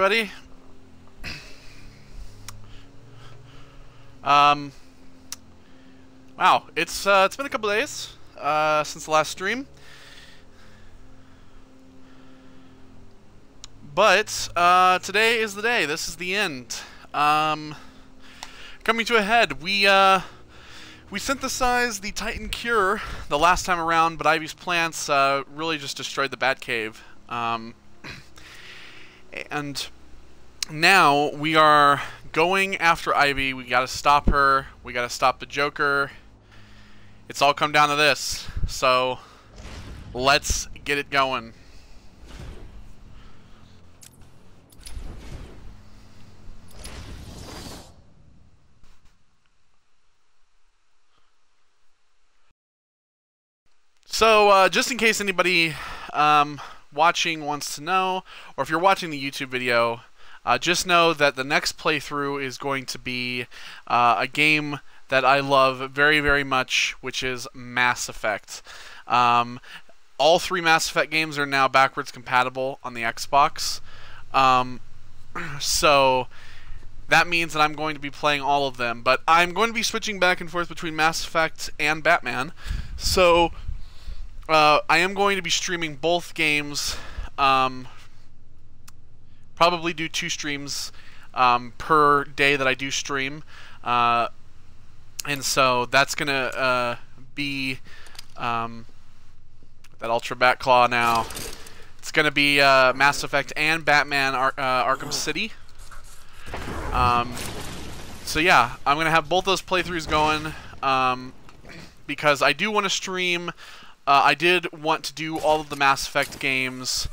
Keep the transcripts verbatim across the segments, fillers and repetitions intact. everybody. um, wow, it's uh, it's been a couple days uh, since the last stream, but uh, today is the day. This is the end. Um, coming to a head, we uh, we synthesized the Titan Cure the last time around, but Ivy's plants uh, really just destroyed the Batcave. Um, And now we are going after Ivy. We gotta stop her. We gotta stop the Joker. It's all come down to this. So let's get it going. So uh, just in case anybody um, watching wants to know, or if you're watching the YouTube video, uh, just know that the next playthrough is going to be uh, a game that I love very, very much, which is Mass Effect. Um, all three Mass Effect games are now backwards compatible on the Xbox. Um, so that means that I'm going to be playing all of them, but I'm going to be switching back and forth between Mass Effect and Batman. So Uh, I am going to be streaming both games, um, probably do two streams um, per day that I do stream, uh, and so that's going to uh, be, um, that Ultra Bat Claw now, it's going to be uh, Mass Effect and Batman Ar uh, Arkham City, um, so yeah, I'm going to have both those playthroughs going, um, because I do want to stream. Uh, I did want to do all of the Mass Effect games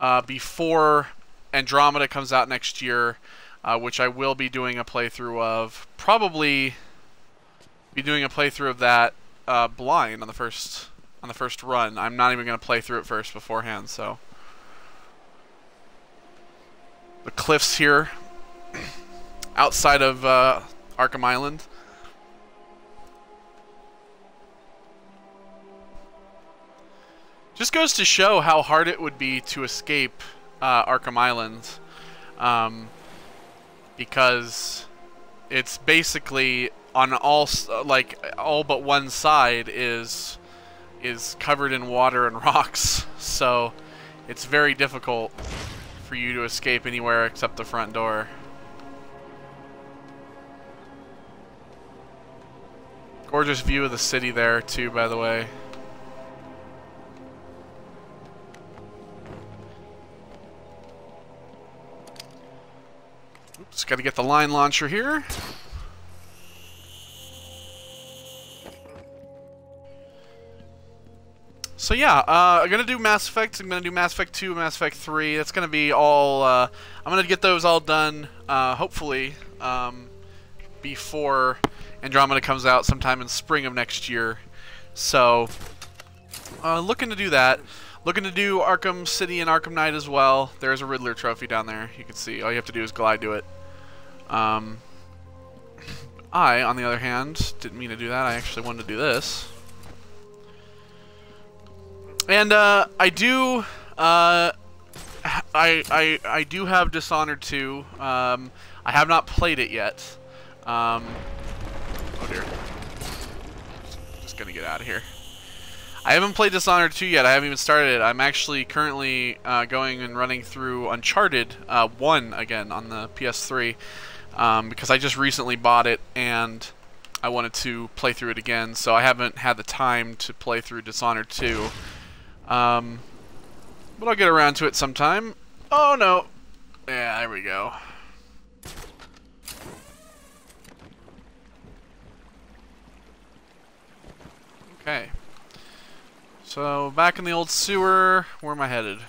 uh, before Andromeda comes out next year, uh, which I will be doing a playthrough of. Probably be doing a playthrough of that uh, blind on the first on the first run. I'm not even going to play through it first beforehand. So the cliffs here, outside of uh, Arkham Island. Just goes to show how hard it would be to escape uh, Arkham Island, um, because it's basically on all like all but one side is is covered in water and rocks, so it's very difficult for you to escape anywhere except the front door. Gorgeous view of the city there too, by the way. Just gotta get the line launcher here. So yeah, uh, I'm gonna do Mass Effect. I'm gonna do Mass Effect two, Mass Effect three. That's gonna be all. Uh, I'm gonna get those all done, uh, hopefully, um, before Andromeda comes out sometime in spring of next year. So, uh, looking to do that. Looking to do Arkham City and Arkham Knight as well. There's a Riddler trophy down there. You can see. All you have to do is glide to it. Um, I, on the other hand, didn't mean to do that. I actually wanted to do this. And uh, I do, uh, I, I, I do have Dishonored two. Um, I have not played it yet. Um, oh dear. Just gonna get out of here. I haven't played Dishonored two yet. I haven't even started it. I'm actually currently uh, going and running through Uncharted uh, one again on the P S three, um, because I just recently bought it and I wanted to play through it again, so I haven't had the time to play through Dishonored two. Um, but I'll get around to it sometime. Oh no! Yeah, there we go. Okay. So, back in the old sewer, where am I headed?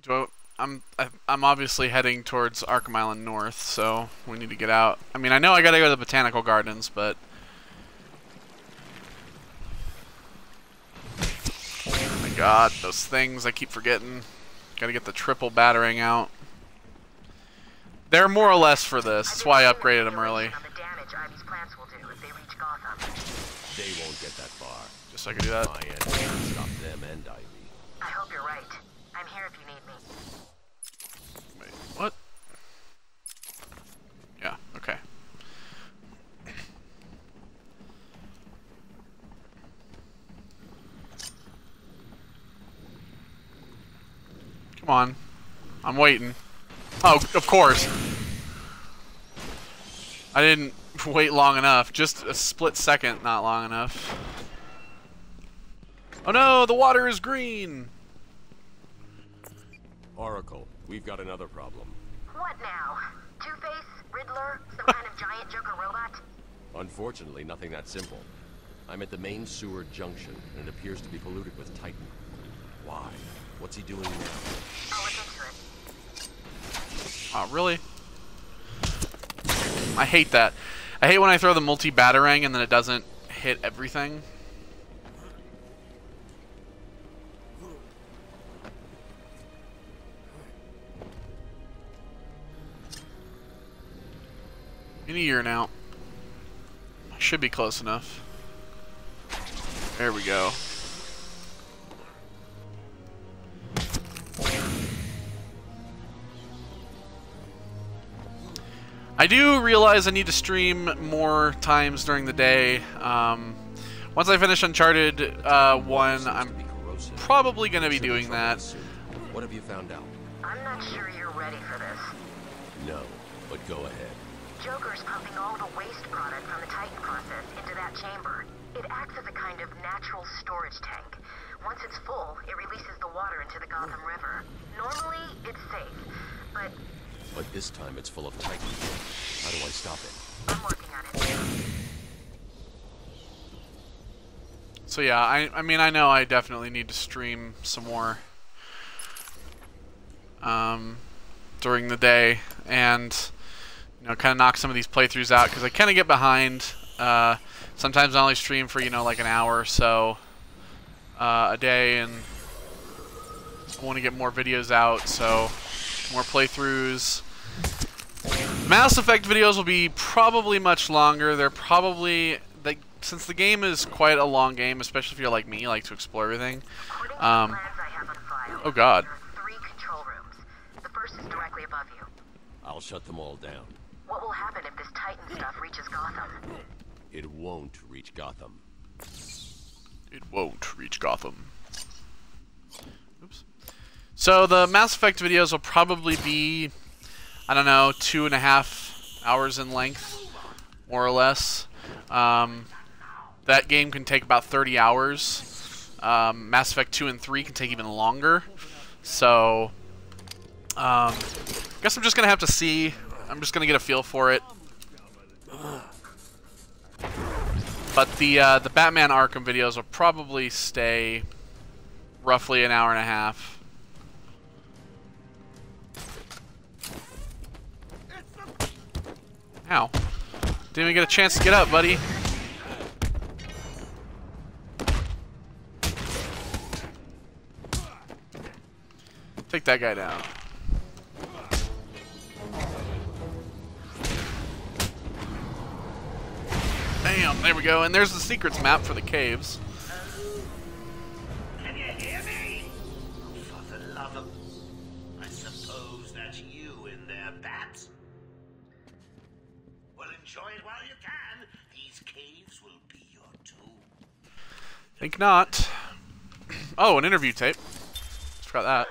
Do I, I'm, I, I'm obviously heading towards Arkham Island North, so we need to get out. I mean, I know I gotta go to the Botanical Gardens, but... Oh my god, those things I keep forgetting. Gotta get the triple battering out. They're more or less for this, that's why I upgraded them early. They won't get that far. Just so I can do that. I hope you're right. I'm Come on. I'm waiting. Oh, of course. I didn't wait long enough. Just a split second, not long enough. Oh no, the water is green! Oracle, we've got another problem. What now? Two-Face? Riddler? Some kind of giant Joker robot? Unfortunately, nothing that simple. I'm at the main sewer junction, and it appears to be polluted with Titan. Why? What's he doing now? I'll look into it. Oh, really? I hate that. I hate when I throw the multi-batarang and then it doesn't hit everything. In a year now. I should be close enough. There we go. I do realize I need to stream more times during the day. Um, once I finish Uncharted uh, one, I'm probably going to be doing that. What have you found out? I'm not sure you're ready for this. No, but go ahead. Joker's pumping all the waste product from the Titan process into that chamber. It acts as a kind of natural storage tank. Once it's full, it releases the water into the Gotham River. Normally, it's safe, but... But this time it's full of Titan. How do I stop it? I'm working on it. So yeah, I, I mean, I know I definitely need to stream some more um, during the day and... You know, kind of knock some of these playthroughs out because I kind of get behind. Uh, sometimes I only stream for, you know, like an hour or so uh, a day, and I want to get more videos out, so more playthroughs. Mass Effect videos will be probably much longer. They're probably, like, since the game is quite a long game, especially if you're like me, you like to explore everything. Um, oh, God. I'll shut them all down. What will happen if this Titan stuff reaches Gotham? It won't reach Gotham. It won't reach Gotham. Oops. So the Mass Effect videos will probably be, I don't know, two and a half hours in length, more or less. Um, that game can take about thirty hours. Um, Mass Effect two and three can take even longer. So, um... I guess I'm just gonna have to see. I'm just gonna get a feel for it. But the uh, the Batman Arkham videos will probably stay roughly an hour and a half. Ow! Didn't even get a chance to get up, buddy. Take that guy down. Damn, there we go. And there's the secrets map for the caves. Can you hear me? For the love of... I suppose that's you in there, Bat. Well, enjoy it while you can. These caves will be your tomb. Think not. Oh, an interview tape. Forgot that.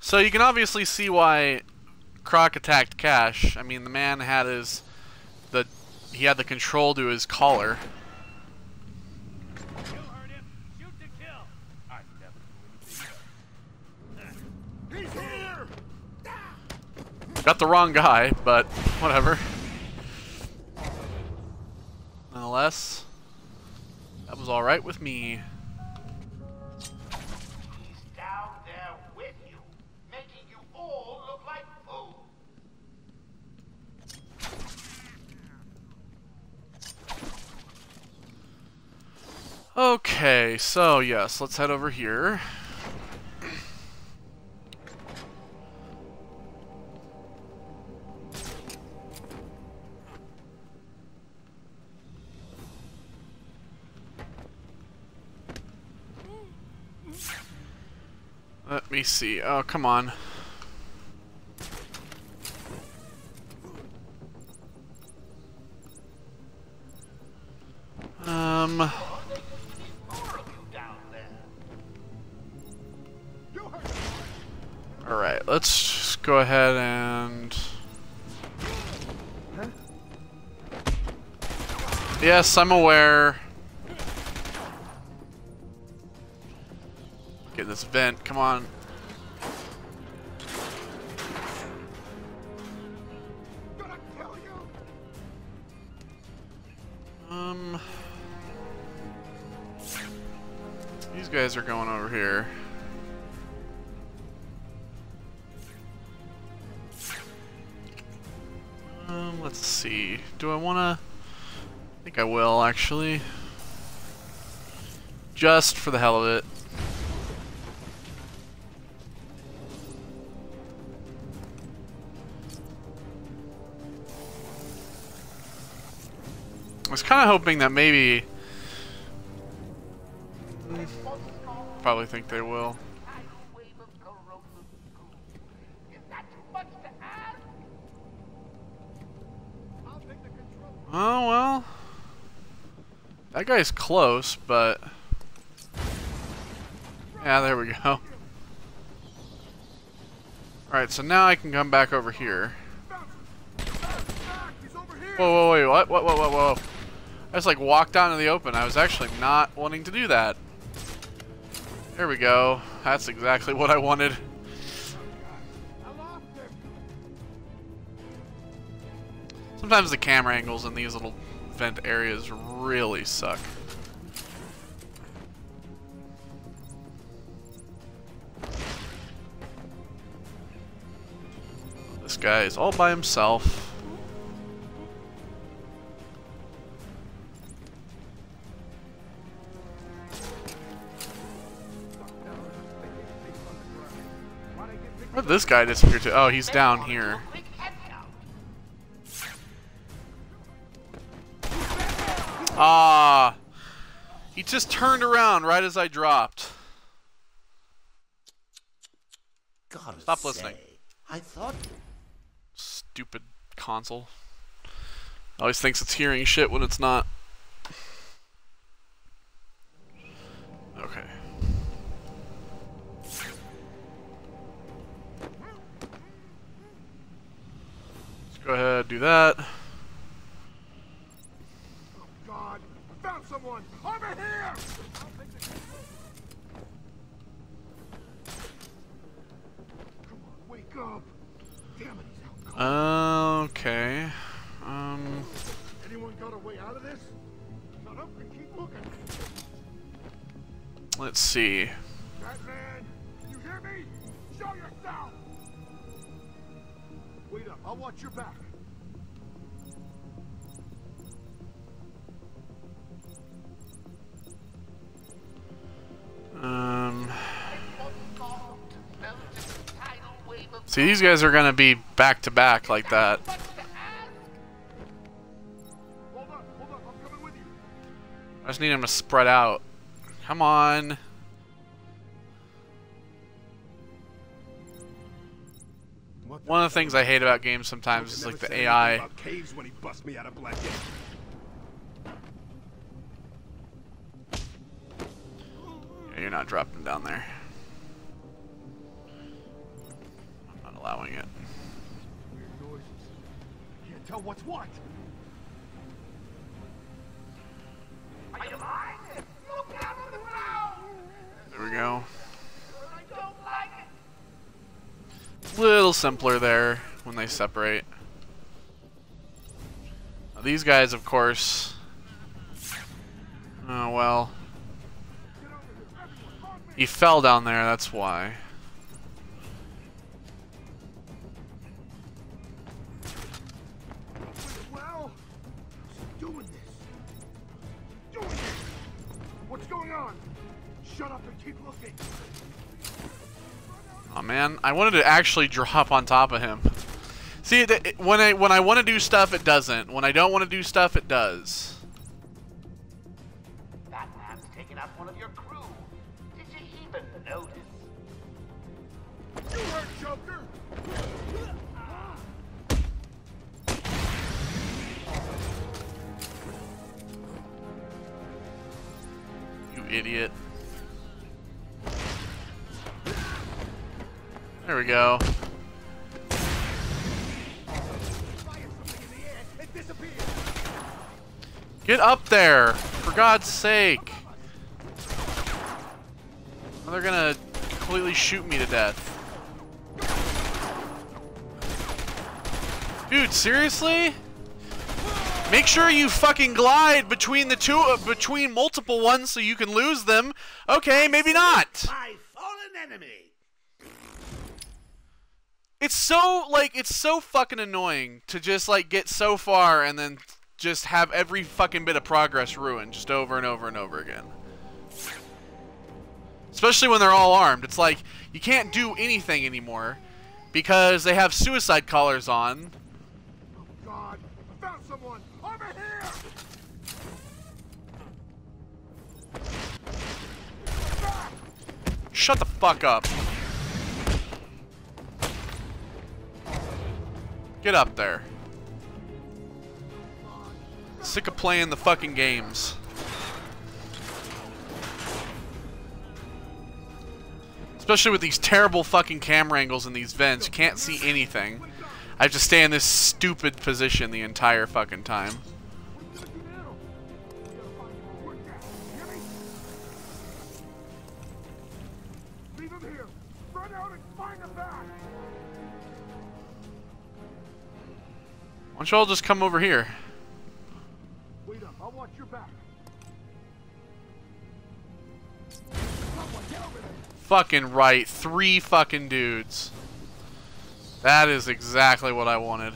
So you can obviously see why Croc attacked Cash. I mean, the man had his the he had the control to his collar. Got the wrong guy, but whatever. Nonetheless. was all right with me. He's down there with you, making you all look like food. Okay, so yes, let's head over here. Let me see. Oh, come on. Um. Oh, they just need more of you down there. All right, let's just go ahead and. Huh? Yes, I'm aware. Get in this vent, come on. Gonna kill you. Um, these guys are going over here. Um, let's see. Do I wanna? I think I will actually. Just for the hell of it. I was kind of hoping that maybe... Mm, probably think they will. Oh, well. That guy's close, but... Yeah, there we go. Alright, so now I can come back over here. Whoa, whoa, wait, what? Whoa, whoa, whoa, whoa. I just like walked down to the open. I was actually not wanting to do that. There we go. That's exactly what I wanted. Sometimes the camera angles in these little vent areas really suck. This guy is all by himself. Where'd this guy disappear to? Oh, he's down here. Ah! He just turned around right as I dropped. Gotta Stop listening. Say, I thought. Stupid console. Always thinks it's hearing shit when it's not. Okay. Go ahead, do that. Oh God! I found someone over here. Come on, wake up! Damn it, he's out. Okay. Um. Anyone got a way out of this? Shut up and keep looking. Let's see. Batman, you hear me? Show yourself! Wait up, I'll watch your back. Um. See, these guys are gonna be back to back like that. Hold up, hold up, I'm coming with you. I just need them to spread out. Come on. One of the things I hate about games sometimes is like the A I. Yeah, you're not dropping down there. I'm not allowing it. Can't tell what's what. There we go. Little simpler there when they separate. Now these guys, of course. Oh, well. He fell down there, that's why. Oh man, I wanted to actually drop on top of him. See, th when I when I want to do stuff, it doesn't. When I don't want to do stuff, it does. Batman's taken out one of your crew. Did you even notice? You heard, Joker. You idiot. There we go. Get up there! For God's sake! They're gonna completely shoot me to death. Dude, seriously? Make sure you fucking glide between the two, uh, between multiple ones so you can lose them. Okay, maybe not. My fallen enemy. It's so, like, it's so fucking annoying to just, like, get so far and then just have every fucking bit of progress ruined just over and over and over again. Especially when they're all armed. It's like, you can't do anything anymore because they have suicide collars on. Oh, God. I found someone! Over here! Shut the fuck up. Get up there. Sick of playing the fucking games. Especially with these terrible fucking camera angles in these vents. You can't see anything. I have to stay in this stupid position the entire fucking time. Why don't you all just come over here? Wait up, I'll watch your back. Fucking right, three fucking dudes. That is exactly what I wanted.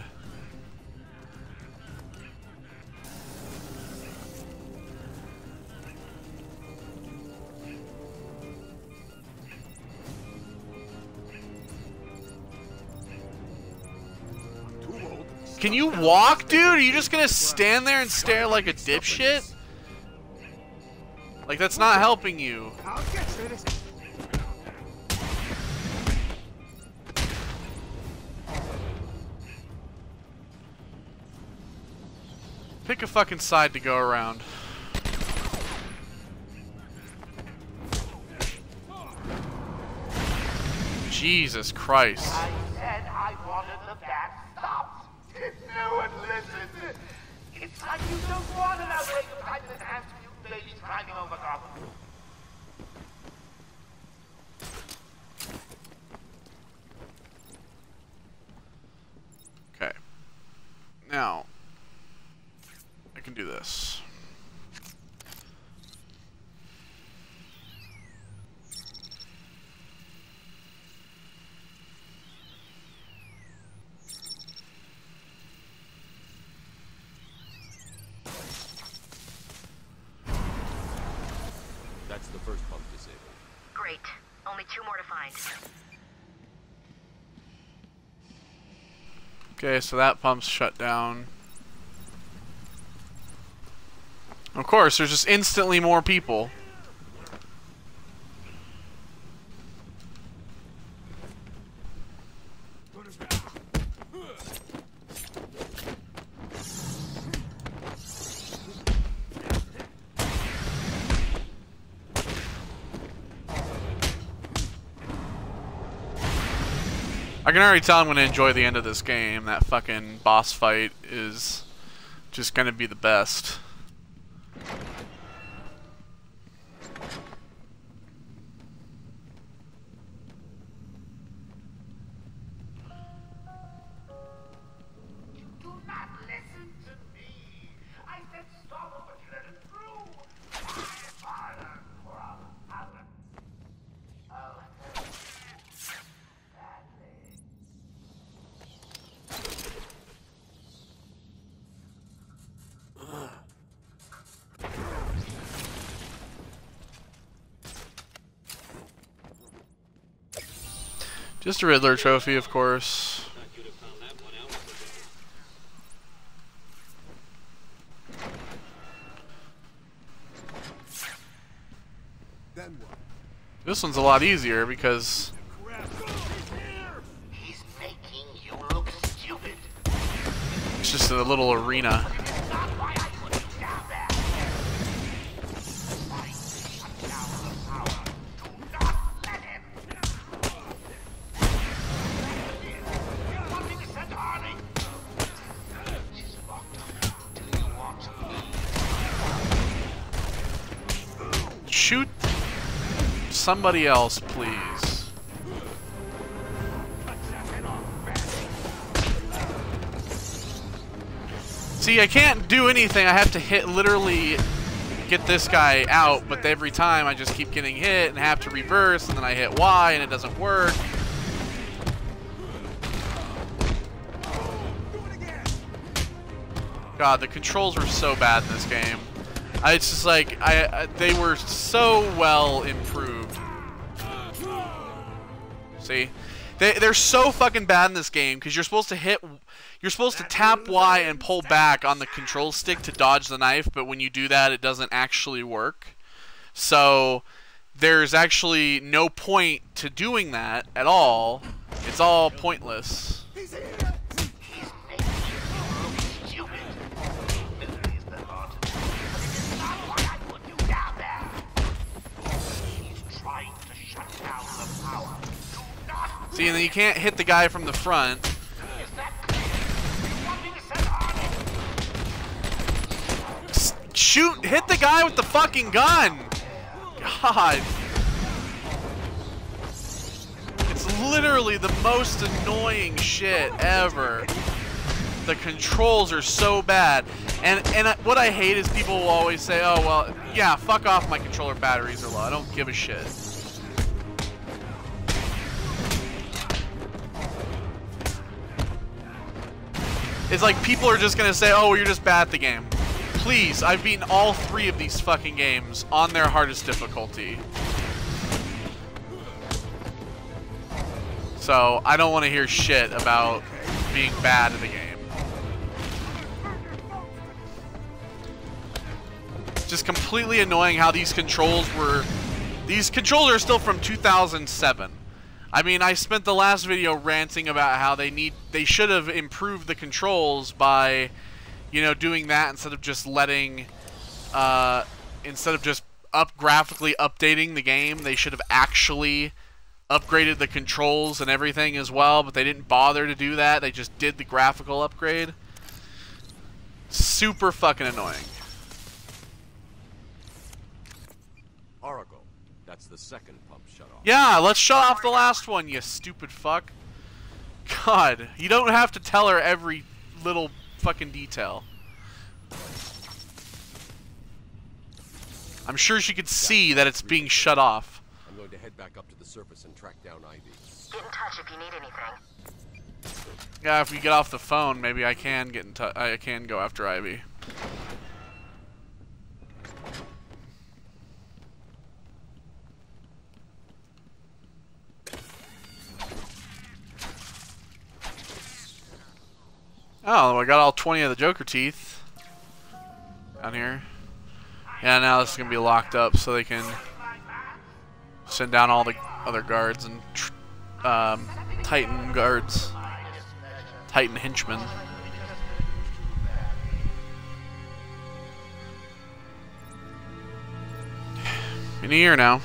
Can you walk, dude? Are you just gonna stand there and stare like a dipshit? Like, that's not helping you. Pick a fucking side to go around. Jesus Christ. I said I wanted the bat stopped. No one listens. It's like you don't want an outbreak of Titan and absolute baby climbing over Gotham. Okay. Now, I can do this. Okay, so that pump's shut down. Of course, there's just instantly more people. I can already tell I'm going to enjoy the end of this game. That fucking boss fight is just going to be the best. You do not listen to me. I said stop, but you let it through. Just a Riddler trophy, of course. This one's a lot easier because he's making you look stupid. It's just a little arena. Shoot somebody else, please. See, I can't do anything. I have to hit, literally get this guy out, but every time I just keep getting hit and have to reverse, and then I hit Y and it doesn't work. God, the controls were so bad in this game. I, it's just like, I, I they were so well improved. See? They, they're so fucking bad in this game because you're supposed to hit, you're supposed to tap Y and pull back on the control stick to dodge the knife, but when you do that, it doesn't actually work. So there's actually no point to doing that at all. It's all pointless. See, and then you can't hit the guy from the front. Shoot! Hit the guy with the fucking gun! God. It's literally the most annoying shit ever. The controls are so bad. And, and what I hate is people will always say, oh, well, yeah, fuck off, my controller batteries are low. I don't give a shit. It's like people are just gonna say, oh, you're just bad at the game. Please, I've beaten all three of these fucking games on their hardest difficulty. So, I don't want to hear shit about being bad at the game. It's just completely annoying how these controls were... These controls are still from two thousand seven. I mean, I spent the last video ranting about how they need, they should have improved the controls by, you know, doing that instead of just letting, uh, instead of just up graphically updating the game. They should have actually upgraded the controls and everything as well, but they didn't bother to do that. They just did the graphical upgrade. Super fucking annoying. Oracle, that's the second. Yeah, let's shut off the last one, you stupid fuck. God, you don't have to tell her every little fucking detail. I'm sure she could see that it's being shut off. I'm going to head back up to the surface and track down Ivy. Get in touch if you need anything. Yeah, if we get off the phone, maybe I can get in touch. I can go after Ivy. Oh, I got all twenty of the Joker teeth down here. Yeah, now this is going to be locked up so they can send down all the other guards and um, Titan guards. Titan henchmen. In a year now.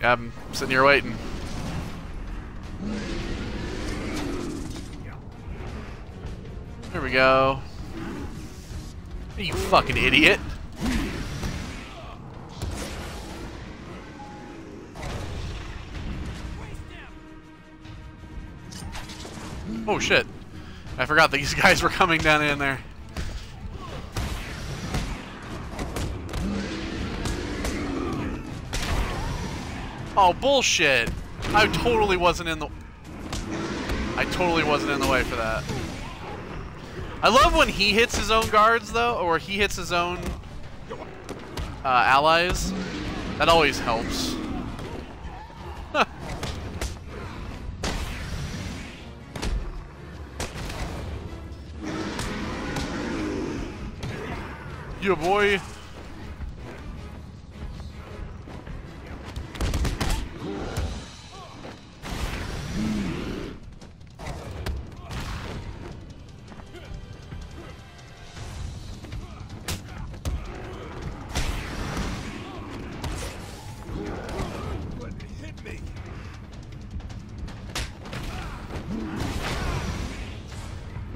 Yeah, I'm sitting here waiting. There we go. You fucking idiot. Oh shit. I forgot these guys were coming down in there. Oh, bullshit. I totally wasn't in the... I totally wasn't in the way for that. I love when he hits his own guards, though, or he hits his own uh, allies. That always helps. Yeah, boy.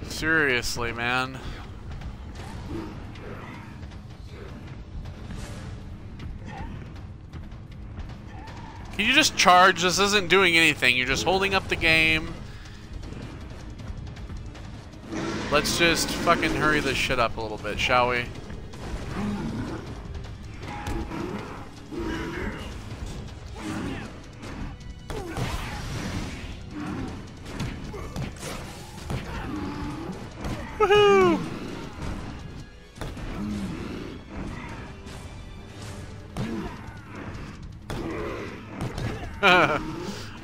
Seriously, man. Can you just charge? This isn't doing anything. You're just holding up the game. Let's just fucking hurry this shit up a little bit, shall we?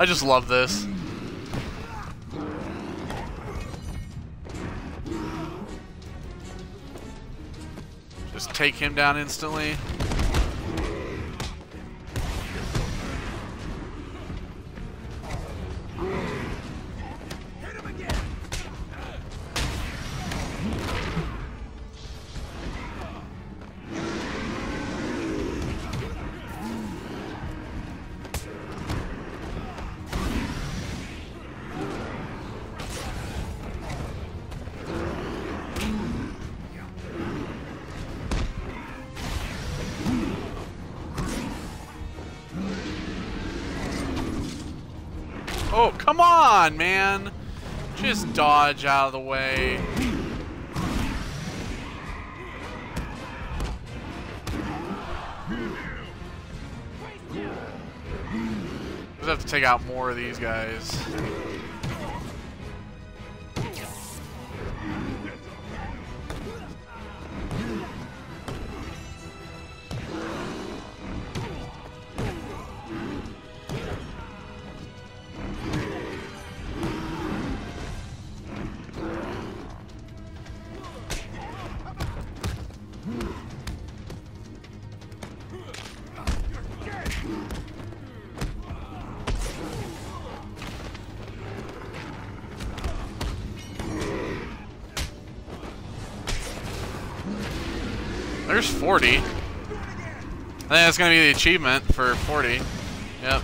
I just love this. Just take him down instantly. Oh, come on, man! Just dodge out of the way. We'll have to take out more of these guys. There's forty. I think that's gonna be the achievement for forty. Yep.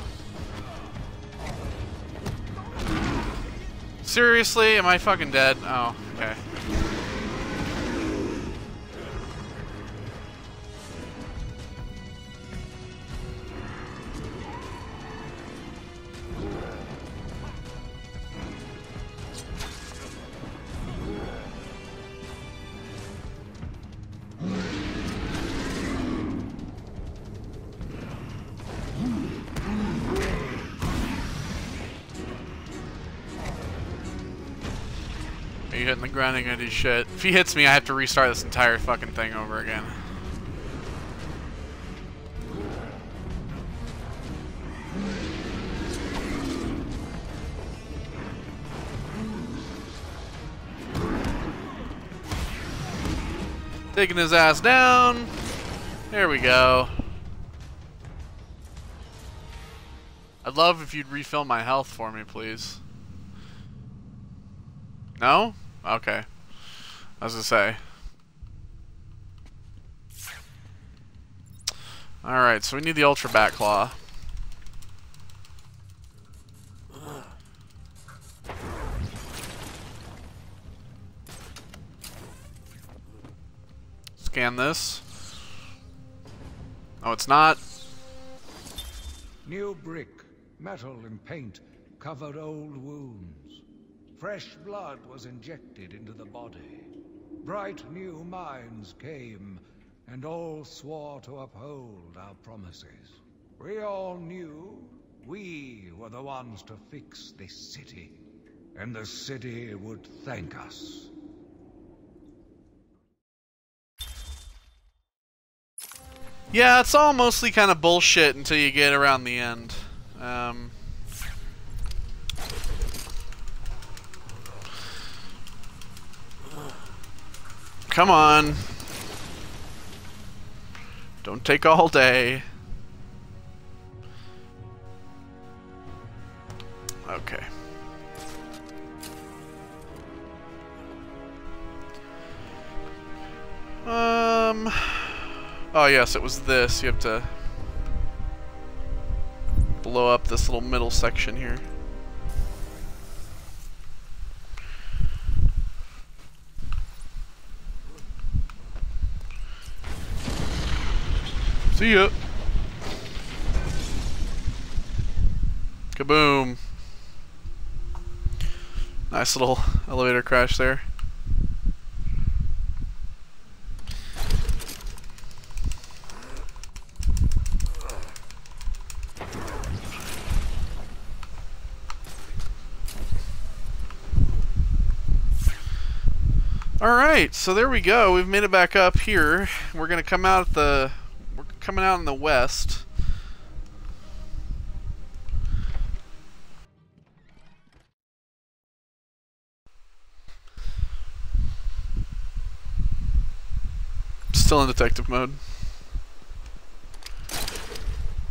Seriously, am I fucking dead? Oh, okay. You're hitting the ground, I'm gonna do shit. If he hits me, I have to restart this entire fucking thing over again. Taking his ass down. There we go. I'd love if you'd refill my health for me, please. No? Okay. I was gonna say. Alright, so we need the Ultra Bat Claw. Scan this. Oh, it's not. New brick, metal and paint covered old wounds. Fresh blood was injected into the body. Bright new minds came, and all swore to uphold our promises. We all knew we were the ones to fix this city. and the city would thank us. Yeah, it's all mostly kind of bullshit until you get around the end. Um, come on. Don't take all day. Okay. Um... Oh yes, it was this. You have to blow up this little middle section here. See ya. Kaboom. Nice little elevator crash there. Alright, so there we go. We've made it back up here. We're gonna come out at the we're coming out in the west. Still in detective mode.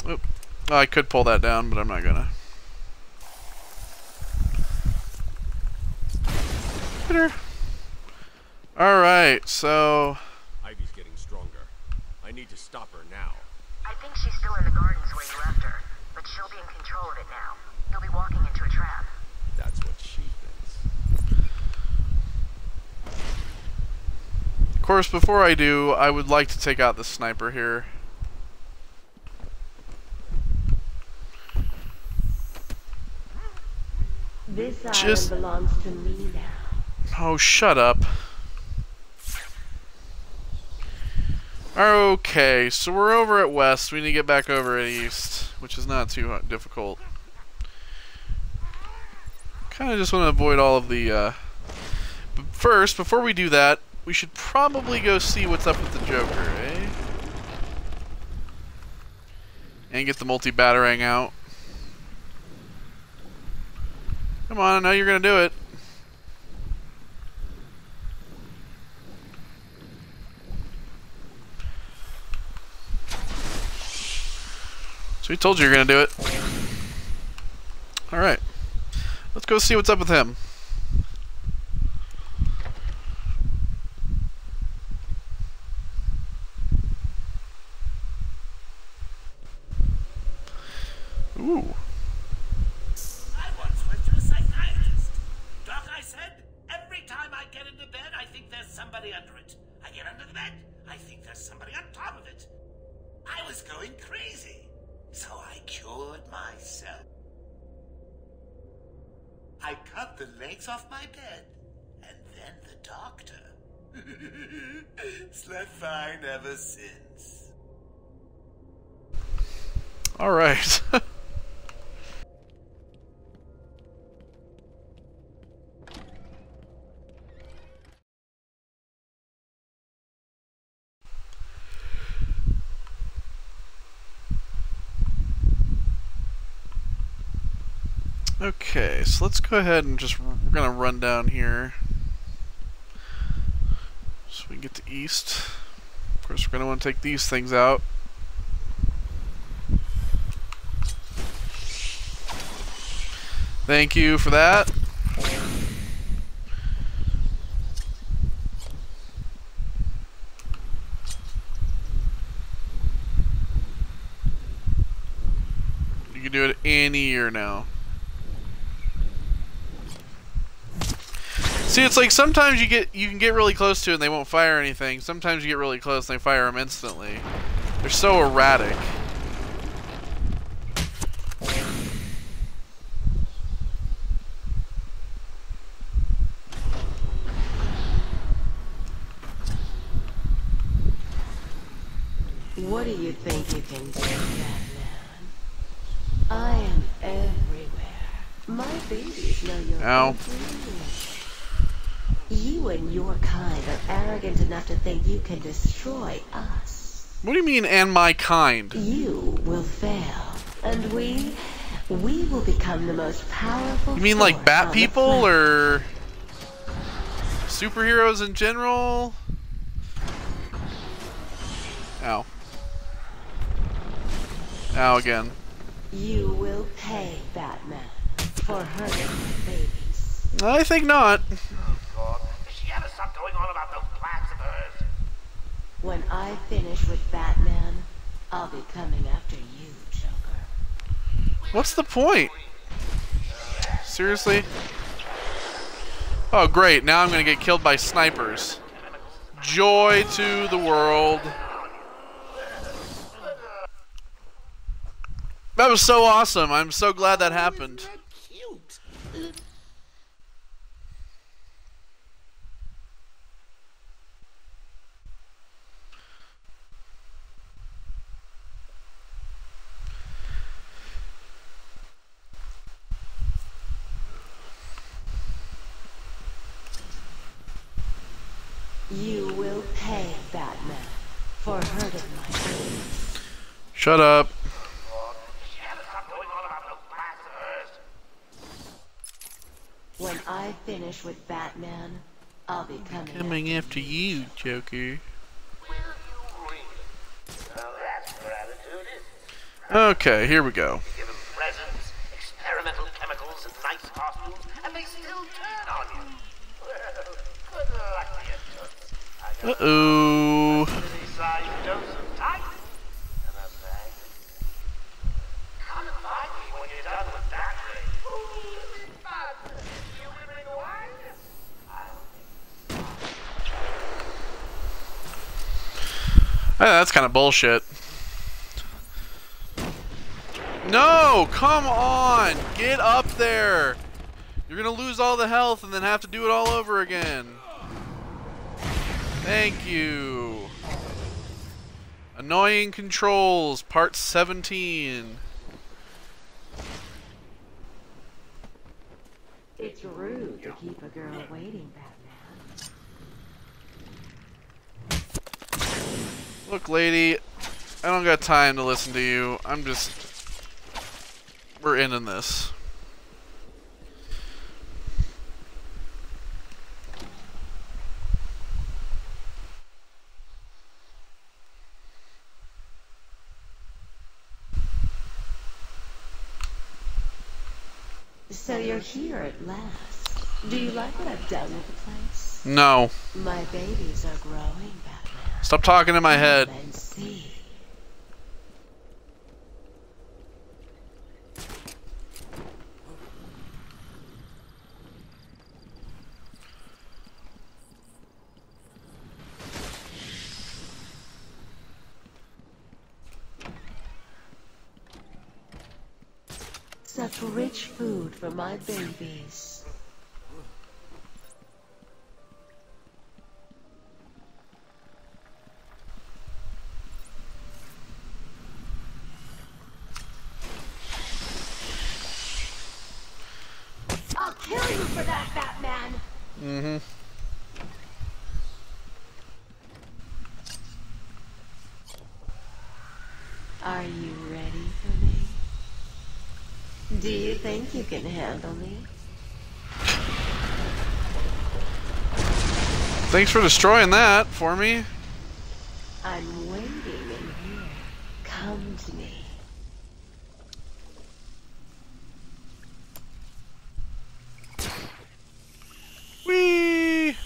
Oop. Oh, I could pull that down, but I'm not gonna. Hitter. All right, so Ivy's getting stronger. I need to stop her now. I think she's still in the gardens where you left her, but she'll be in control of it now. You'll be walking into a trap. That's what she thinks. Of course, before I do, I would like to take out the sniper here. This Just... item belongs to me now. Oh, shut up. Okay, so we're over at west. We need to get back over at east, which is not too difficult. Kind of just want to avoid all of the... Uh... But first, before we do that, we should probably go see what's up with the Joker, eh? And get the multi-batarang out. Come on, I know you're going to do it. So he told you you're gonna do it. Alright. Let's go see what's up with him. Ooh. I once went to a psychiatrist. Doc, I said, every time I get into bed, I think there's somebody under it. I get under the bed, I think there's somebody on top of it. I was going crazy. So I cured myself. I cut the legs off my bed, and then the doctor. Slept fine ever since. All right. Okay, so let's go ahead and just, we're going to run down here so we can get to east. Of course, we're going to want to take these things out. Thank you for that. You can do it any year now. See, it's like sometimes you get you can get really close to it and they won't fire anything. Sometimes you get really close and they fire them instantly. They're so erratic. What do you think you can do, Batman? I am everywhere. My babies know your Ow. You and your kind are arrogant enough to think you can destroy us. What do you mean, and my kind? You will fail, and we, we will become the most powerful. You mean like bat people or superheroes in general? Ow. Ow again. You will pay, Batman, for hurting the babies. I think not. Oh, God. Does she ever stop going on about those plans of hers? When I finish with Batman, I'll be coming after you, Joker. What's the point? Seriously? Oh, great. Now I'm going to get killed by snipers. Joy to the world. That was so awesome. I'm so glad that happened. You will pay, Batman, for hurting my baby. Shut up. When I finish with Batman, I'll be coming, coming after you, Joker. Okay, here we go. Give them presents, experimental chemicals, and nice costumes, and they still turn on you. Well, good luck to you. Uh oh. Oh, that's kind of bullshit. No, come on, get up there. You're gonna lose all the health and then have to do it all over again. Thank you. Annoying Controls, part seventeen. It's rude to keep a girl waiting, Batman. Look, lady, I don't got time to listen to you. I'm just... We're ending this. So you're here at last. Do you like what I've done with the place? No. My babies are growing back. Stop talking in my head. Such rich food for my babies. You can handle me. Thanks for destroying that for me. I'm waiting in here. Come to me. Whee!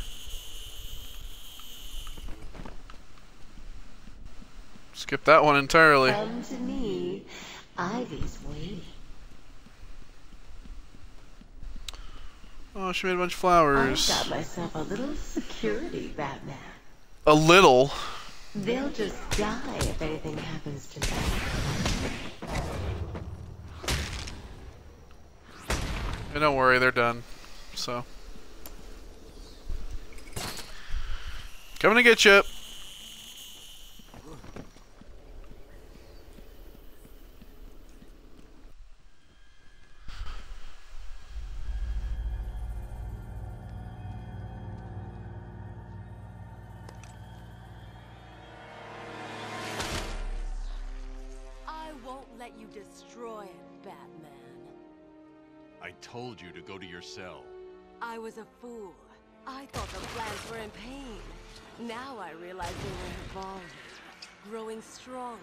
Skip that one entirely. Come to me. Ivy's waiting. Oh, she made a bunch of flowers. I got myself a little security, Batman. A little? They'll just die if anything happens to them. And don't worry, they're done. So. Coming to get you. you destroy it, Batman. I told you to go to your cell. I was a fool. I thought the plants were in pain. Now I realize they were evolving, growing stronger.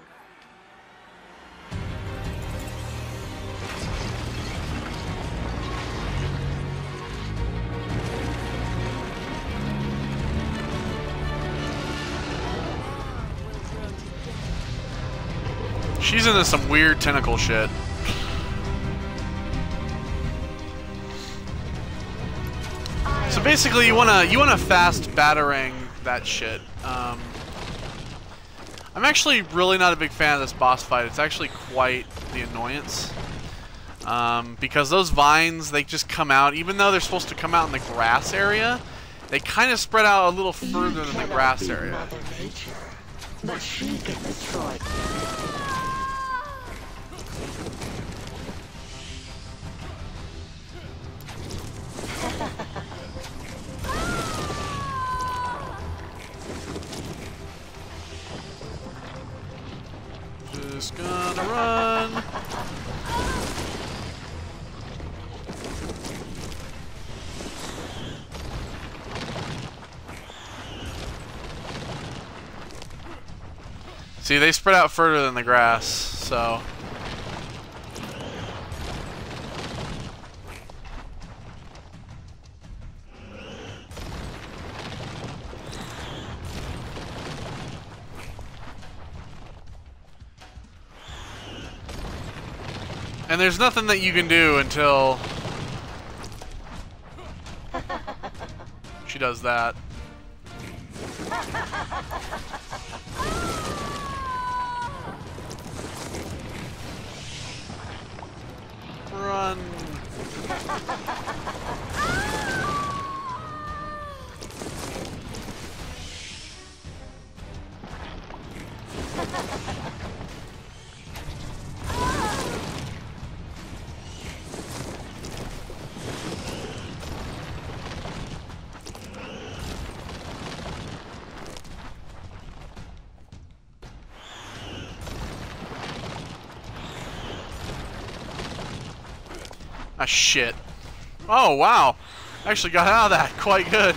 She's into some weird tentacle shit. So basically, you wanna you wanna fast batarang that shit. Um, I'm actually really not a big fan of this boss fight. It's actually quite the annoyance um, because those vines, they just come out. Even though they're supposed to come out in the grass area, they kind of spread out a little further than the grass area. But she can destroy. Just gonna run. See, they spread out further than the grass, so. And there's nothing that you can do until she does that. Run. Ah, shit. Oh, wow. Actually got out of that quite good.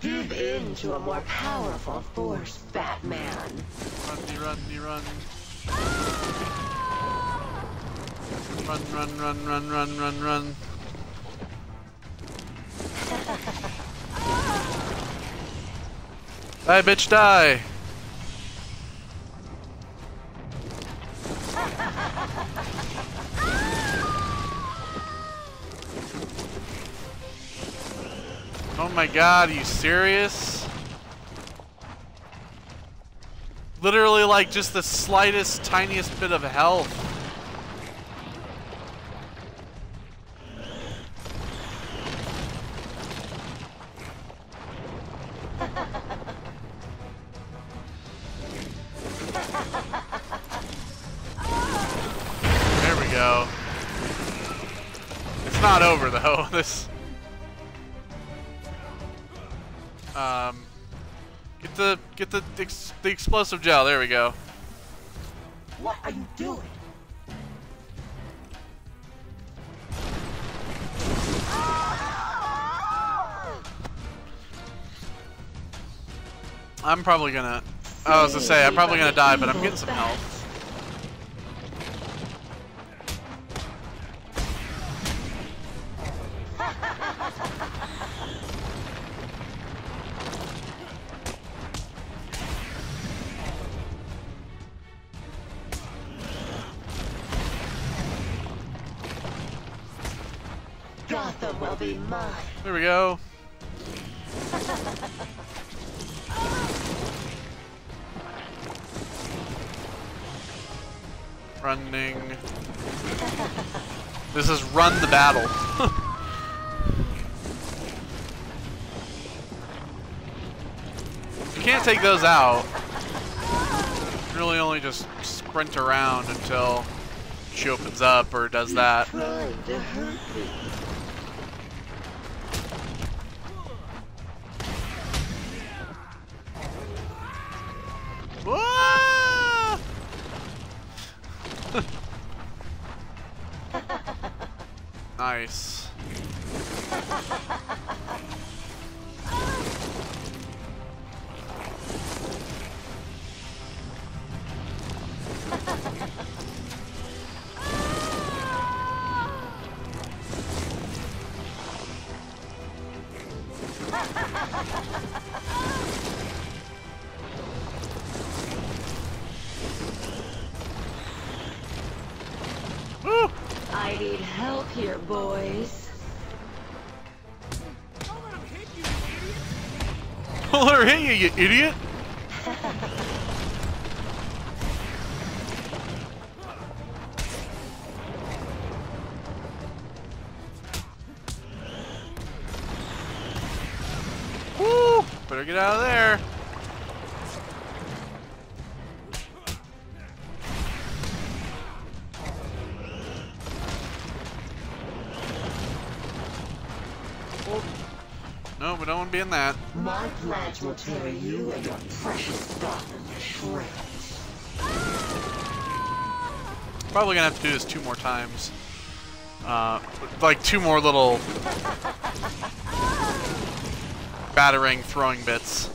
Give in to a more powerful force, Batman. Run, run, run. Run, run, run, run, run, run, run. Die, bitch, die! Oh my god, are you serious? Literally, like, just the slightest, tiniest bit of health. It's not over though. This um get the get the ex the explosive gel. There we go. What are you doing? I'm probably gonna I was gonna say I'm probably gonna die, but I'm getting some health. There we go. Running. This is run the battle. You can't take those out. You really only just sprint around until she opens up or does that. Nice. You idiot! Woo! Better get out of there. No, we don't want to be in that. My plans will tear you and your precious Gotham to shreds. Probably gonna have to do this two more times. Uh, like two more little battering throwing bits.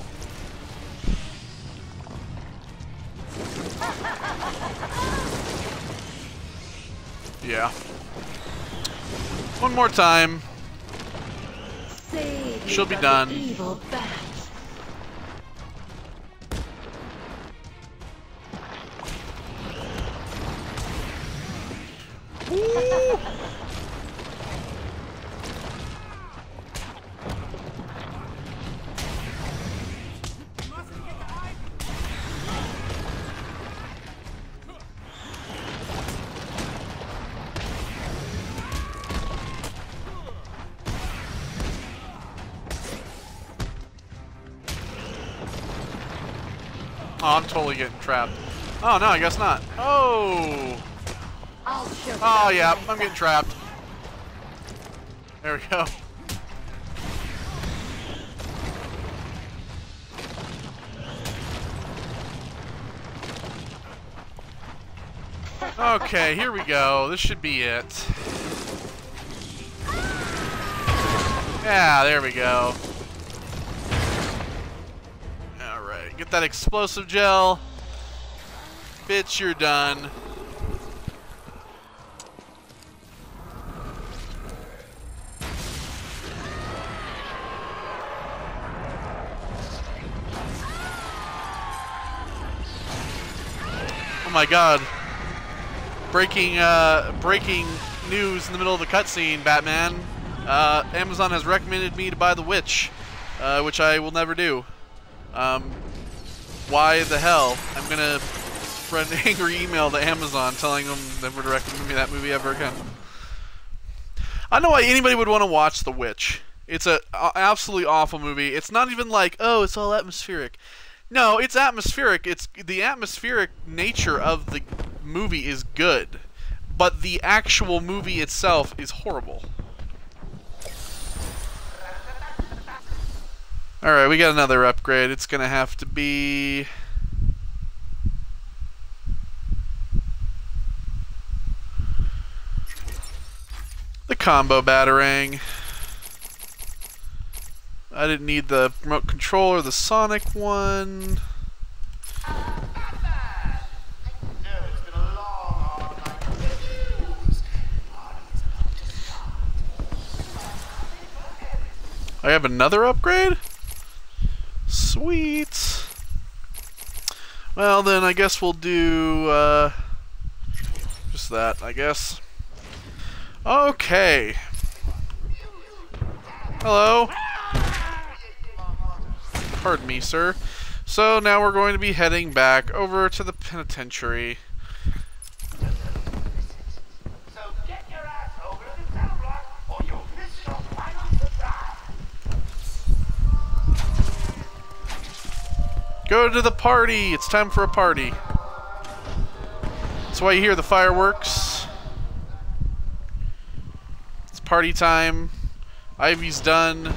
Yeah. One more time. She'll be done. Evil bat. Ooh. Oh, I'm totally getting trapped. Oh no, I guess not. Oh. Oh yeah, I'm getting trapped. There we go. Okay, here we go. This should be it. Yeah, there we go. Get that explosive gel. Bitch, you're done. Oh my god. Breaking uh, breaking news in the middle of the cutscene, Batman. Uh, Amazon has recommended me to buy The Witch, uh, which I will never do. Um... Why the hell? I'm gonna spread an angry email to Amazon telling them never to recommend me that movie ever again. I don't know why anybody would want to watch The Witch. It's an absolutely awful movie. It's not even like, oh, it's all atmospheric. No, it's atmospheric. It's the atmospheric nature of the movie is good, but the actual movie itself is horrible. Alright, we got another upgrade. It's gonna have to be... the combo batarang. I didn't need the remote control or the sonic one. I have another upgrade? Sweet. Well, then I guess we'll do uh, just that, I guess. Okay. Hello. Pardon me, sir. So now we're going to be heading back over to the penitentiary. Go to the party! It's time for a party. That's why you hear the fireworks. party time. Ivy's done.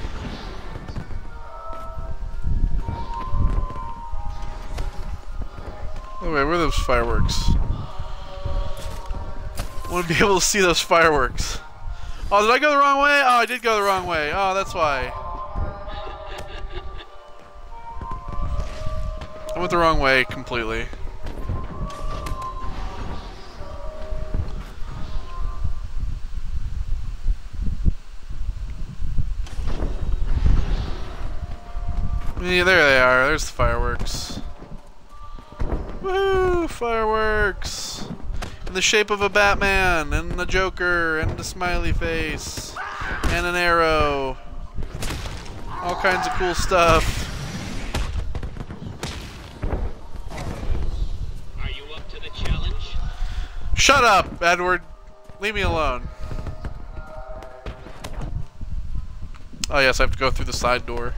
Oh wait, where are those fireworks? I want to be able to see those fireworks. Oh, did I go the wrong way? Oh, I did go the wrong way. Oh, that's why. I went the wrong way completely. Yeah, there they are. There's the fireworks. Woohoo! Fireworks! In the shape of a Batman, and a Joker, and a smiley face, and an arrow. All kinds of cool stuff. Are you up to the challenge? Shut up, Edward. Leave me alone. Oh yes, I have to go through the side door.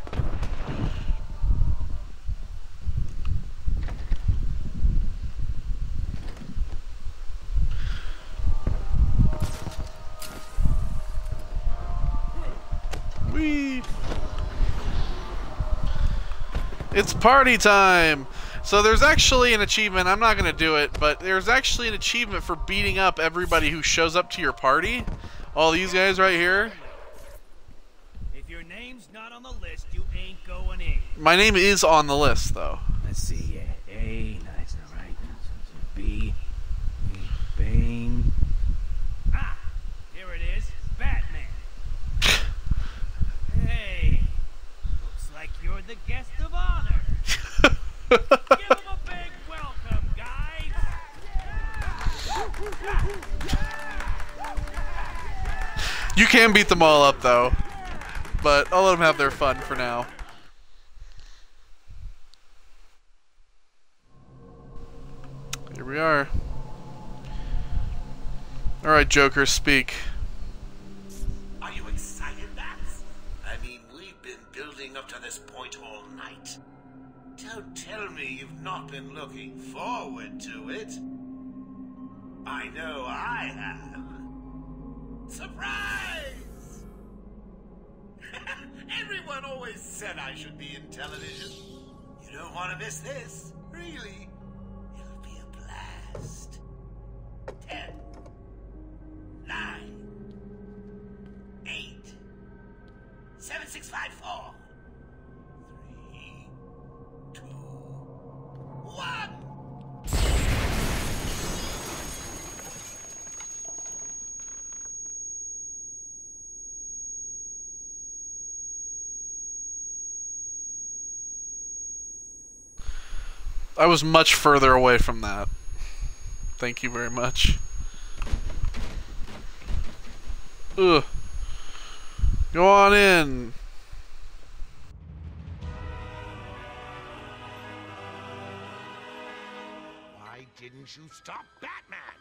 It's party time! So there's actually an achievement, I'm not gonna do it, but there's actually an achievement for beating up everybody who shows up to your party. All these guys right here. If your name's not on the list, you ain't going in. My name is on the list though. Let's see. A, nice, alright. B, bang. Ah, here it is, Batman. Hey, looks like you're the guest of honor. Give him a big welcome, guys! You can beat them all up, though. But I'll let them have their fun for now. Here we are. Alright, Joker, speak. Are you excited, Max? I mean, we've been building up to this point all night. Don't tell me you've not been looking forward to it. I know I have. Surprise! Everyone always said I should be in television. You don't want to miss this, really. It'll be a blast. Ten. Nine. Eight. Seven, six, five, four. What? I was much further away from that. Thank you very much. Ugh. Go on in. Didn't you stop Batman?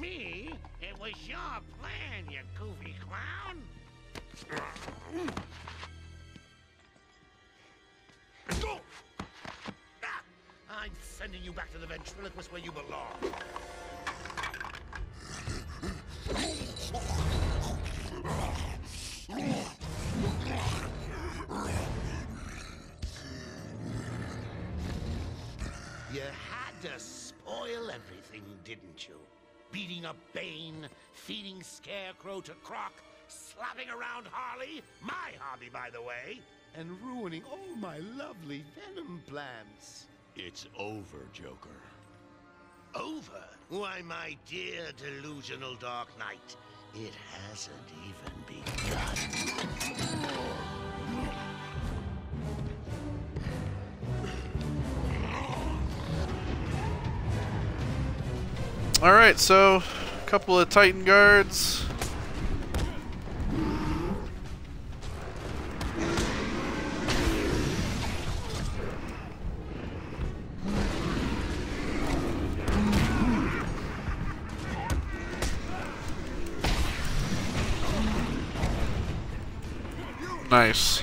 Me? It was your plan, you goofy clown. I'm sending you back to the ventriloquist where you belong. You had to spoil everything, didn't you? Beating up Bane, feeding Scarecrow to Croc, slapping around Harley, my hobby, by the way, and ruining all my lovely venom plants. It's over, Joker. Over? Why, my dear delusional Dark Knight, it hasn't even begun. Alright, so a couple of Titan guards. Nice.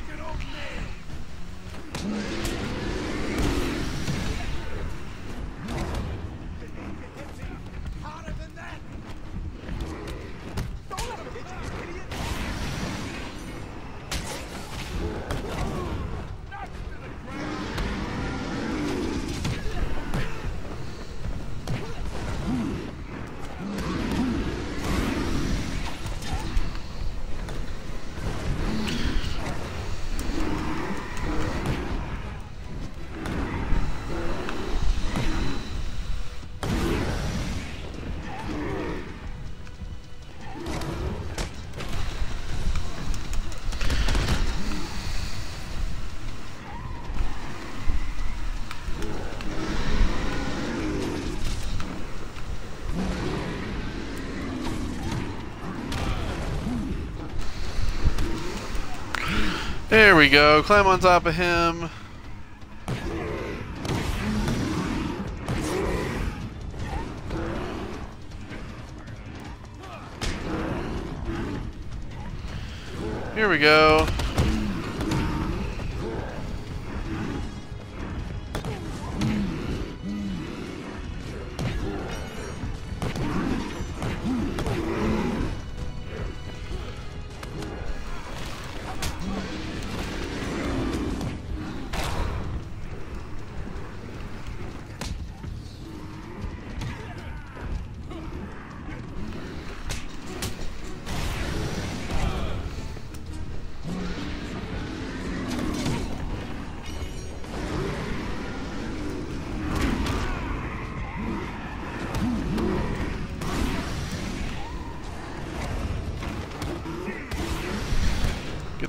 There we go. Climb on top of him. Here we go.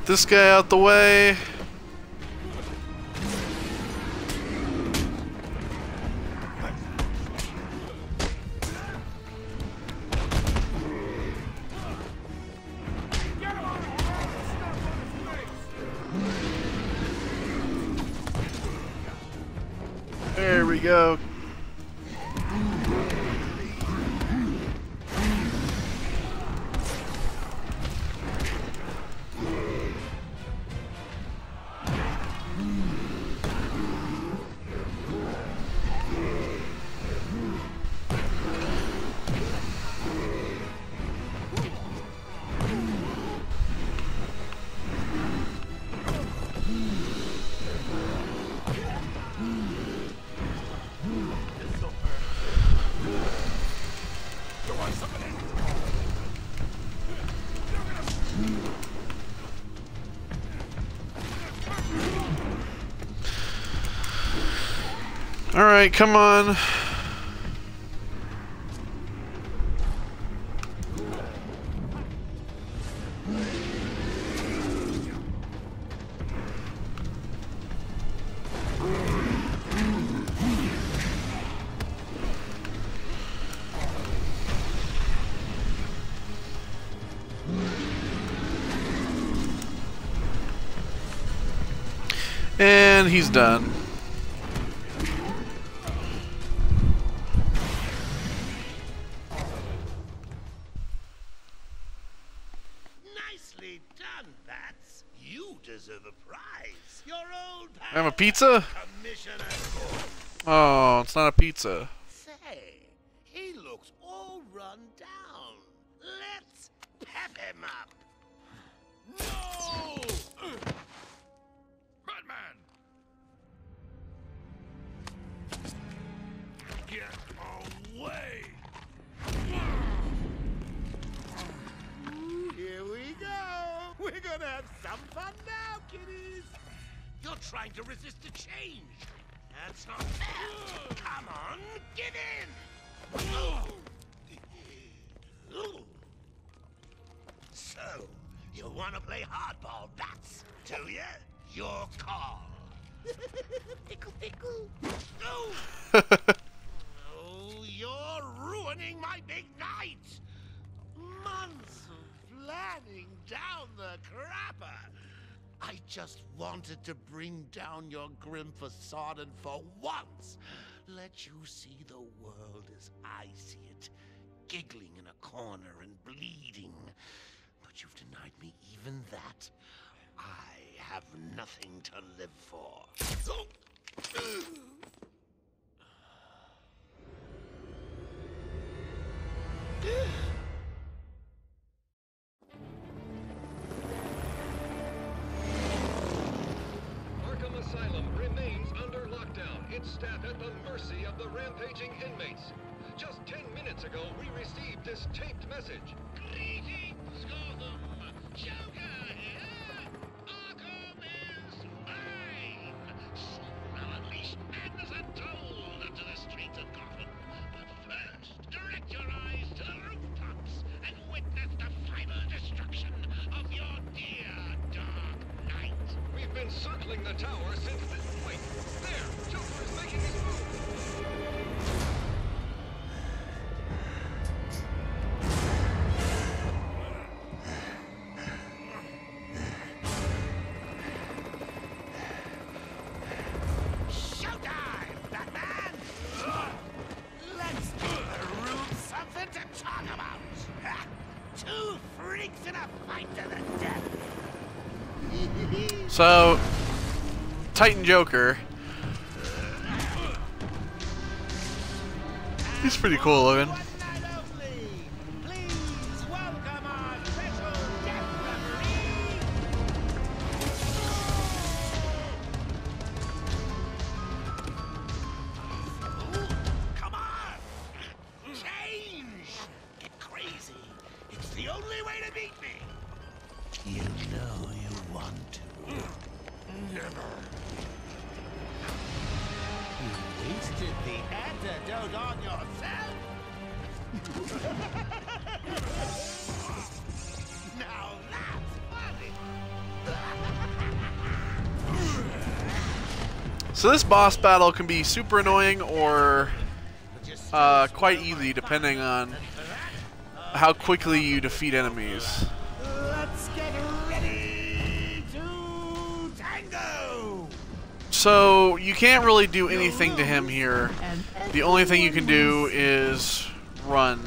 This guy out the way. There we go. Alright, come on. And he's done. I have a pizza? Oh, it's not a pizza. Say, he looks all run down. Let's pep him up. No! Batman! Get away! Here we go! We're gonna have some fun now, kiddies! You're trying to resist the change. That's not fair. Come on, give in. So, you want to play hardball, bats, do ya? Your call. Pickle, pickle. No. Oh, you're ruining my big night. Months of planning down the crapper. I just wanted to bring down your grim facade, and for once, let you see the world as I see it, giggling in a corner and bleeding. But you've denied me even that. I have nothing to live for. Its staff at the mercy of the rampaging inmates. Just ten minutes ago, we received this taped message. Greetings, Gotham! Joker here! Arkham is mine! Now at least Amazon told up to the streets of Gotham. But first, direct your eyes to the rooftops and witness the final destruction of your dear Dark Knight. We've been circling the tower since the... Wait, there! So, Titan Joker. He's pretty cool looking. So this boss battle can be super annoying or uh, quite easy depending on how quickly you defeat enemies. Let's get ready to tango. So you can't really do anything to him here. The only thing you can do is run.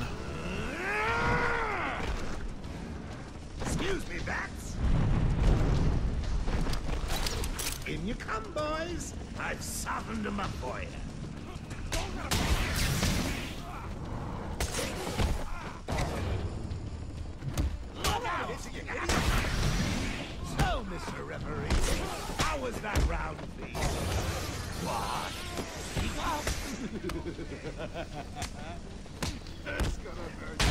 Excuse me, Bats. In you come, boys. I've softened him up for you. So, Mister Referee, how was that round, please? What? That's gonna hurt.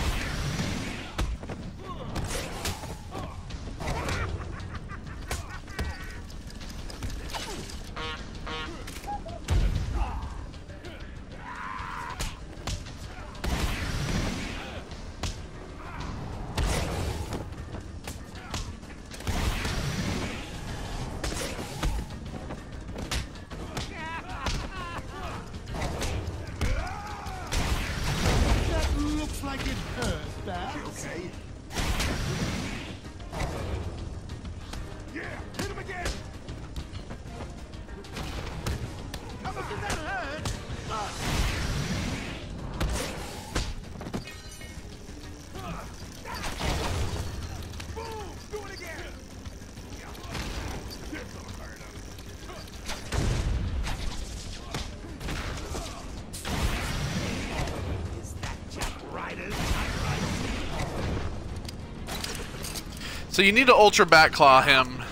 So you need to Ultra Batclaw him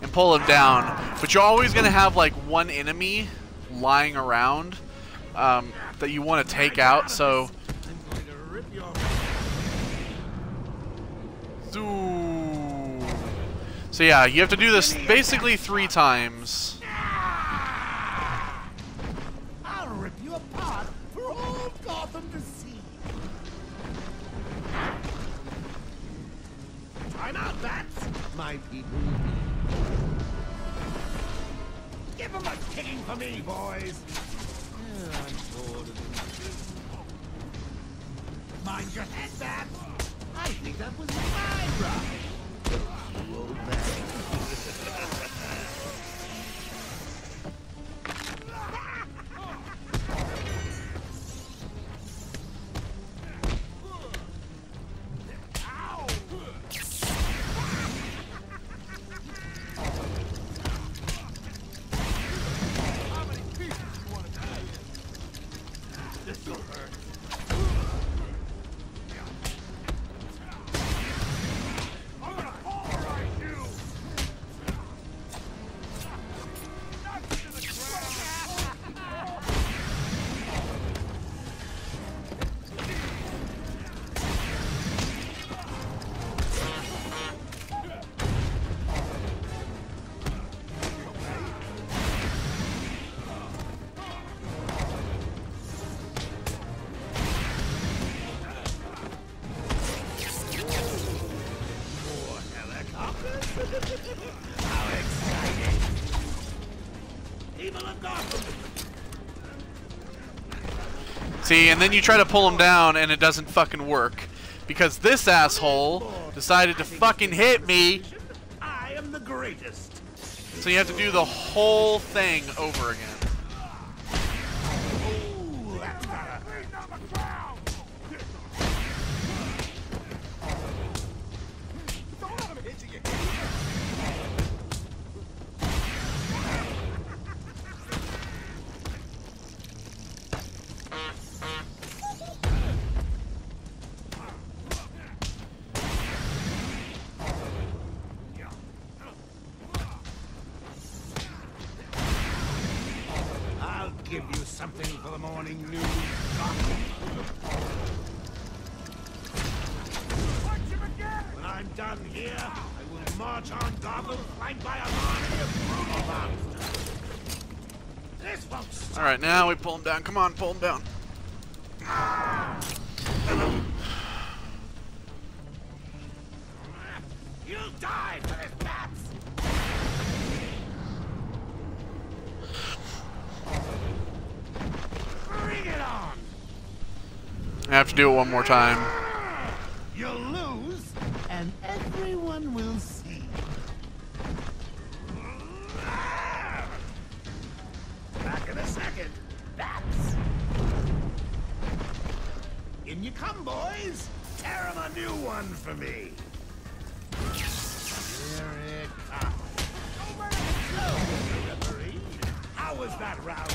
and pull him down, but you're always going to have like one enemy lying around um, that you want to take out, so... So yeah, you have to do this basically three times. I'll rip you apart for all Gotham to see. Time out, Bats, my people. Give him a kicking for me, boys. Oh, I'm bored of mind your head, Bats. I think that was my ride. See, and then you try to pull him down and it doesn't fucking work. Because this asshole decided to fucking hit me. I am the greatest. So you have to do the whole thing over again. give you something for the morning news. When I'm done here, I will march on Gotham, flanked by a army of monsters. This won't stop. All right, now we pull him down. Come on, pull him down. You'll die for this, bats. Bring it on. I have to do it one more time. You'll lose, and everyone will see. Back in a second, bats. In you come, boys. Tear 'em a new one for me. Here it comes. Over and go, referee. How was that round?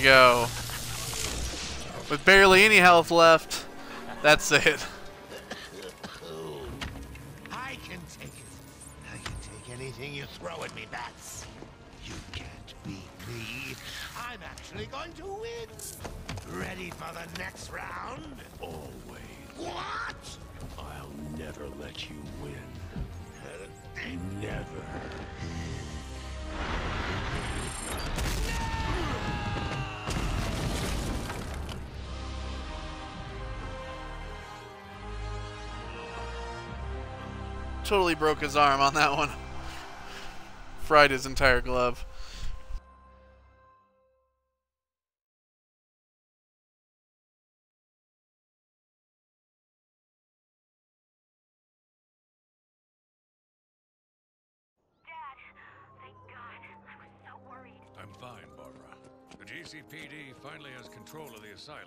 Go. With barely any health left, that's it. I can take it. I can take anything you throw at me, bats. You can't beat me. I'm actually going to win. Ready for the next round? Always. What? I'll never let you win. Uh, never. Totally broke his arm on that one. Fried his entire glove. Dad, thank God. I was so worried. I'm fine, Barbara. The G C P D finally has control of the asylum.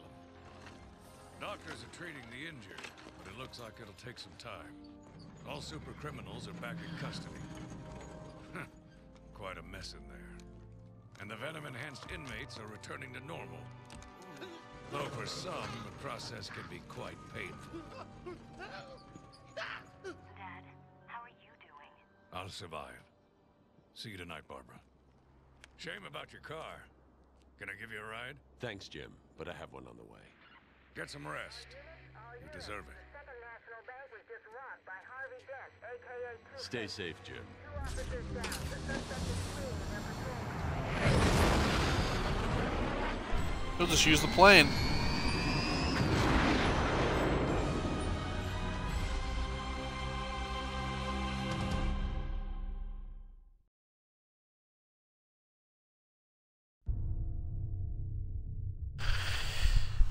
Doctors are treating the injured, but it looks like it'll take some time. All super criminals are back in custody. Quite a mess in there. And the venom-enhanced inmates are returning to normal. Though for some, the process can be quite painful. Dad, how are you doing? I'll survive. See you tonight, Barbara. Shame about your car. Can I give you a ride? Thanks, Jim, but I have one on the way. Get some rest. You deserve it. Stay safe, Jim. He'll just use the plane.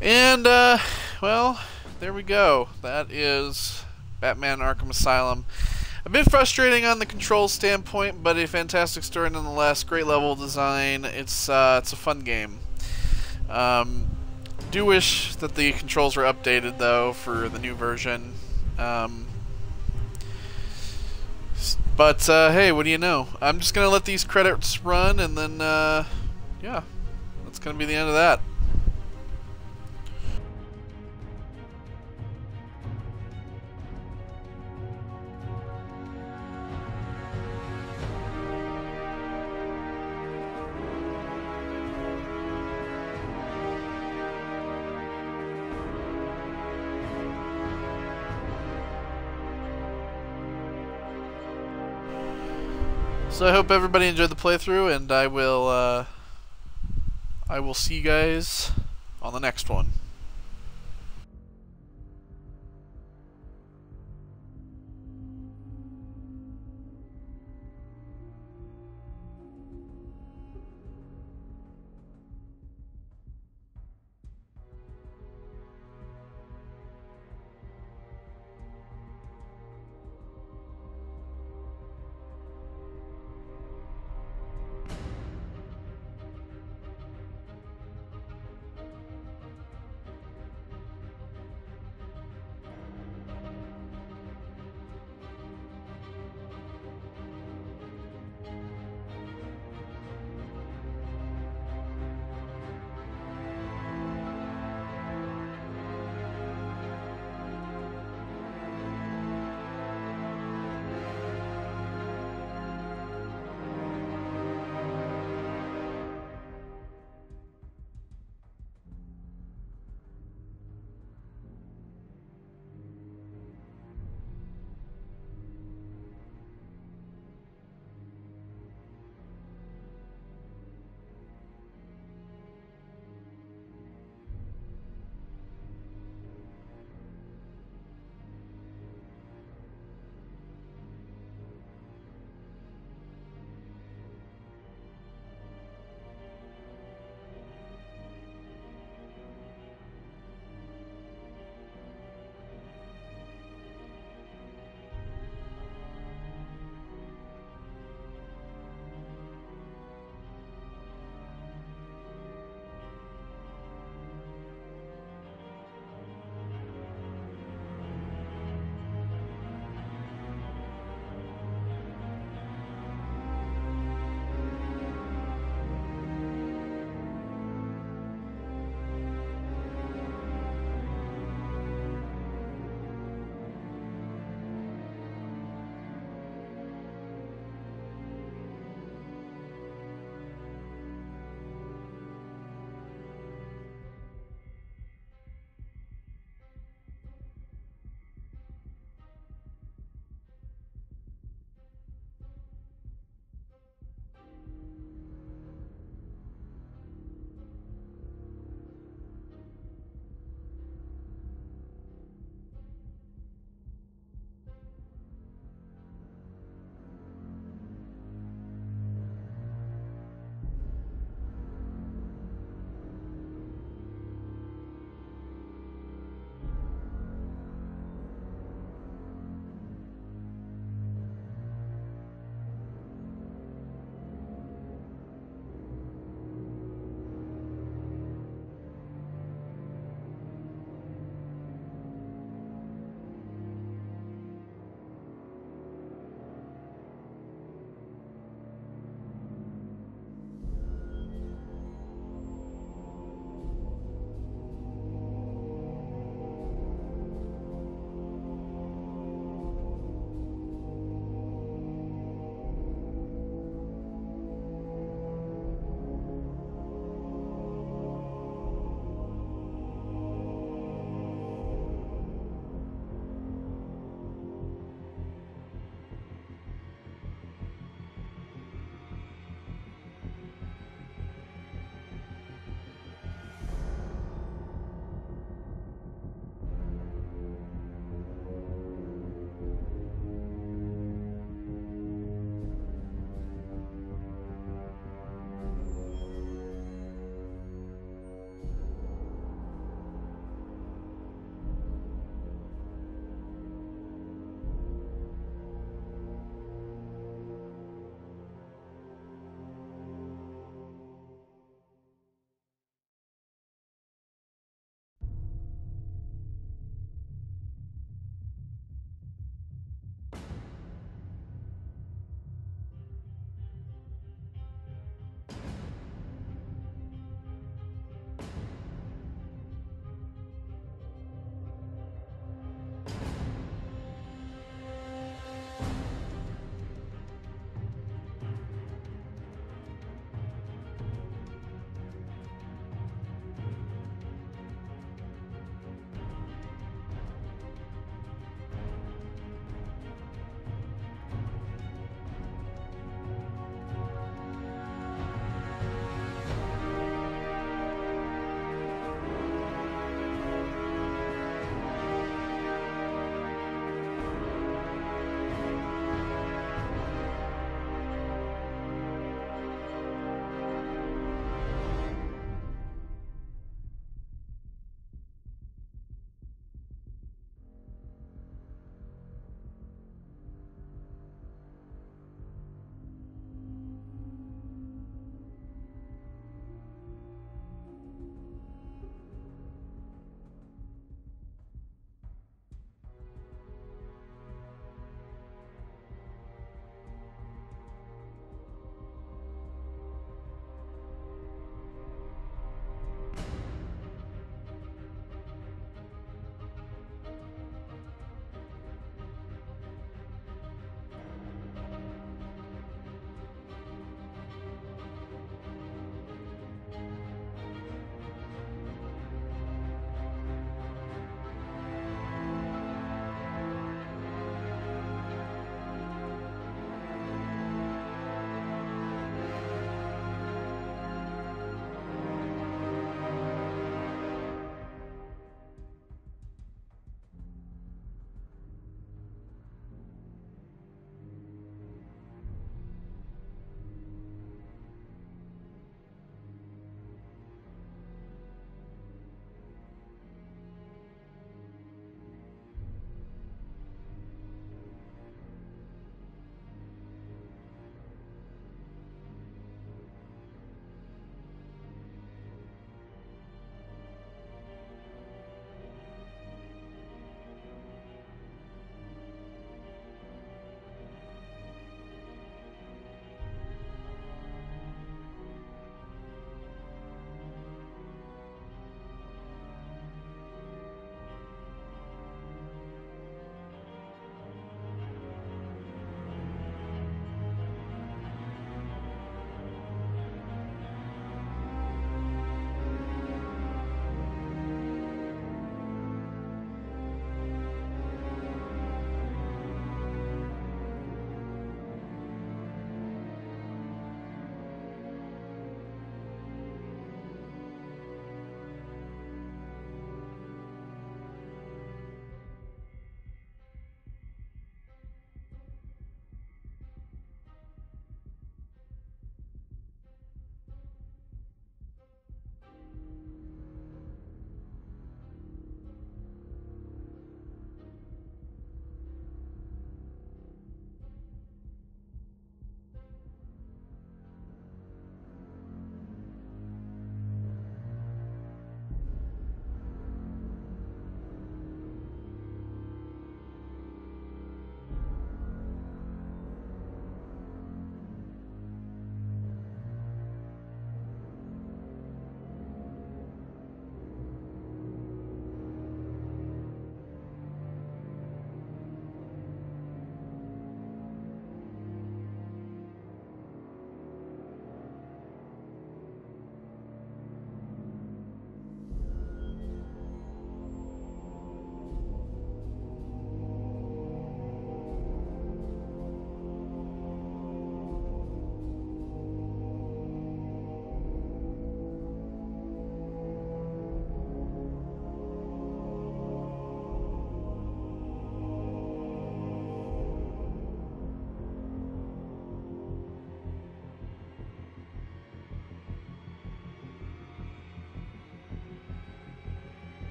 And, uh, well, there we go. That is Batman Arkham Asylum. A bit frustrating on the control standpoint, but a fantastic story nonetheless. Great level design. It's uh, it's a fun game. Um, do wish that the controls were updated though for the new version. Um, But, uh, hey, what do you know? I'm just gonna let these credits run, and then, uh, yeah. That's gonna be the end of that. So I hope everybody enjoyed the playthrough, and I will, uh, I will see you guys on the next one.